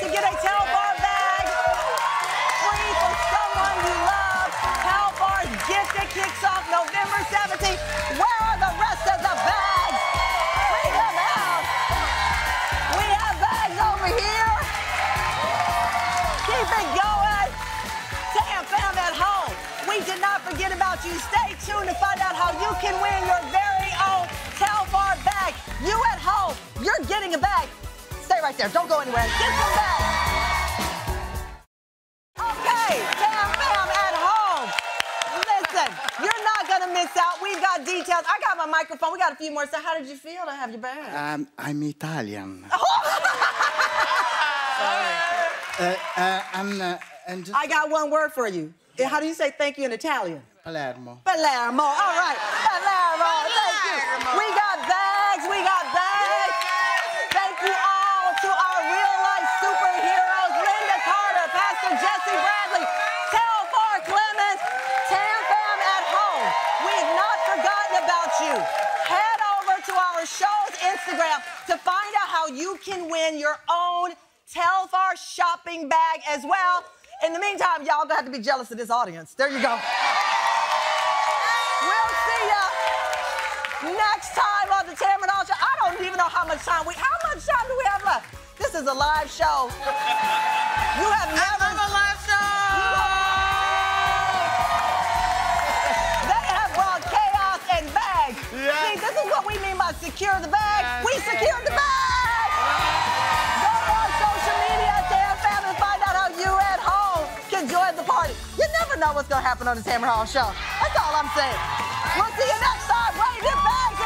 to get a Telfar bag free for someone you love. Telfar's gift that kicks off November 17th. Where are the rest of the bags? Bring them out. We have bags over here. Keep it going. TamFam at home. We did not forget about you. Stay tuned to find out how you can win your very own Telfar bag. You at home, you're getting a bag. Stay right there. Don't go anywhere. Get some bags. Okay, TamFam at home. Listen, you're not going to miss out. We've got details. I got my microphone. We got a few more. So how did you feel to have your bag? I'm Italian. I got one word for you. How do you say thank you in Italian? Palermo. Palermo. All right. Palermo. Thank you. We got bags. We got bags. Thank you all to our real-life superheroes, Linda Carter, Pastor Jesse Bradley, Telfar Clemens, TamFam at home. We've not forgotten about you. Head over to our show's Instagram to find out how you can win your own Telfar shopping bag as well. In the meantime, y'all don't have to be jealous of this audience. There you go. We'll see ya next time on the Tamron Hall Show. I don't even know how much time do we have left? This is a live show. You have never... I love a live show! They have brought chaos and bags. Yeah. See, this is what we mean by secure the bag. Yeah. We secured the bag! Yeah. Go to our social media, TamFam, and find out how you at home enjoy the party. You never know what's going to happen on the Tamron Hall Show. That's all I'm saying. We'll see you next time right here, back.